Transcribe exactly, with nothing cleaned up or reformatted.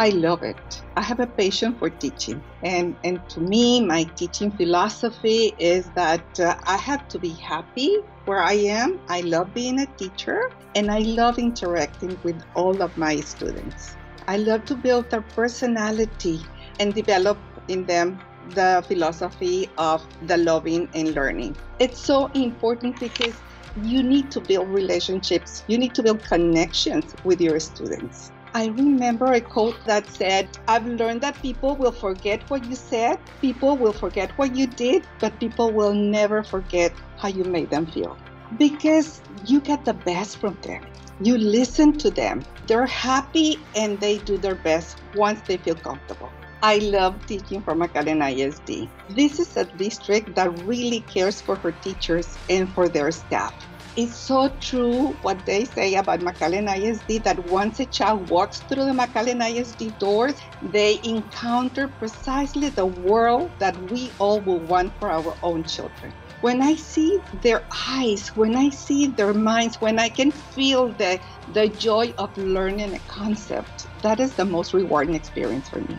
I love it. I have a passion for teaching. And, and to me, my teaching philosophy is that uh, I have to be happy where I am. I love being a teacher, and I love interacting with all of my students. I love to build their personality and develop in them the philosophy of the loving and learning. It's so important because you need to build relationships. You need to build connections with your students. I remember a quote that said, "I've learned that people will forget what you said, people will forget what you did, but people will never forget how you made them feel." Because you get the best from them. You listen to them. They're happy and they do their best once they feel comfortable. I love teaching for McAllen I S D. This is a district that really cares for her teachers and for their staff. It's so true what they say about McAllen I S D, that once a child walks through the McAllen I S D doors, they encounter precisely the world that we all would want for our own children. When I see their eyes, when I see their minds, when I can feel the, the joy of learning a concept, that is the most rewarding experience for me.